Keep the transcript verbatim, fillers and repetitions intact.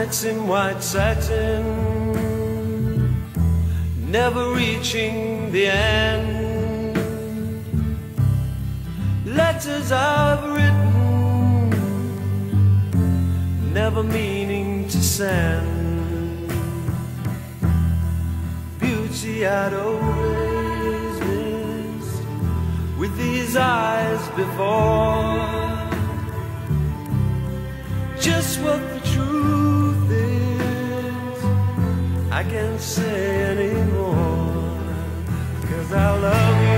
nights in white satin, never reaching the end. Letters I've written, never meaning to send. Beauty I'd always missed with these eyes before. Just what the truth is, I can't say anymore, 'cause I love you.